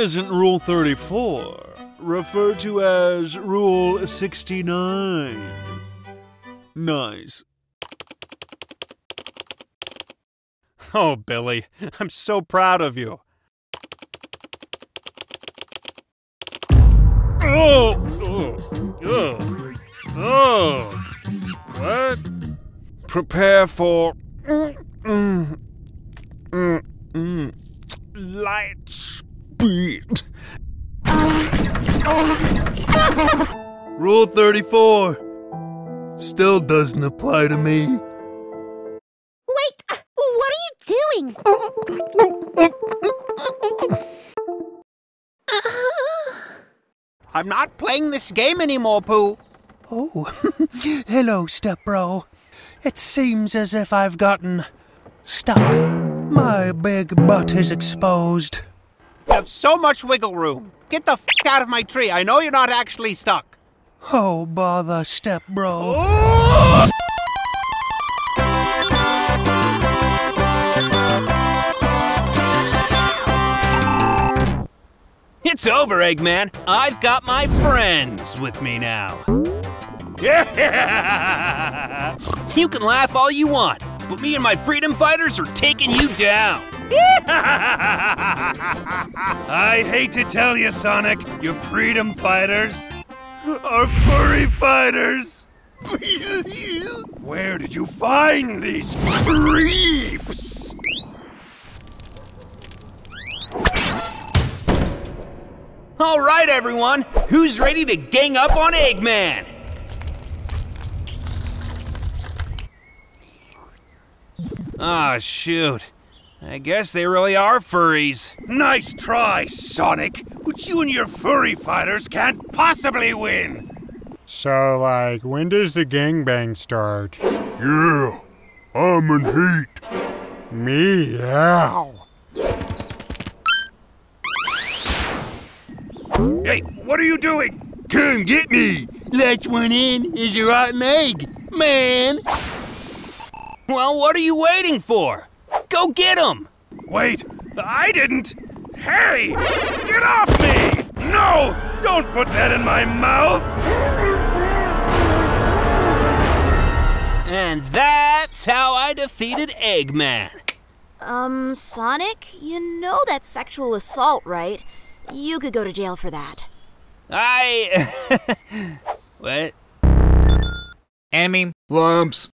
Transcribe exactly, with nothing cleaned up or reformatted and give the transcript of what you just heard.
isn't Rule thirty-four, referred to as Rule sixty-nine? Nice. Oh, Billy, I'm so proud of you. Oh! Oh! Oh! Oh! What? Prepare for... Mm, mm, mm. Light speed. Rule thirty-four still doesn't apply to me. Wait, uh, what are you doing? I'm not playing this game anymore, Pooh. Oh, hello, Stepbro. It seems as if I've gotten stuck. My big butt is exposed. You have so much wiggle room. Get the f*** out of my tree. I know you're not actually stuck. Oh, bother, Stepbro. Oh! It's over, Eggman. I've got my friends with me now. Yeah! You can laugh all you want, but me and my freedom fighters are taking you down. I hate to tell you, Sonic, your freedom fighters are furry fighters. Where did you find these creeps? All right, everyone, who's ready to gang up on Eggman? Ah, oh, shoot. I guess they really are furries. Nice try, Sonic, but you and your furry fighters can't possibly win. So, like, when does the gangbang start? Yeah, I'm in heat. Meow. Hey, what are you doing? Come get me! Last one in is your rotten egg, man! Well, what are you waiting for? Go get him! Wait, I didn't! Hey! Get off me! No! Don't put that in my mouth! And that's how I defeated Eggman. Um, Sonic, you know that's sexual assault, right? You could go to jail for that. I... What? Enemy. Lumps.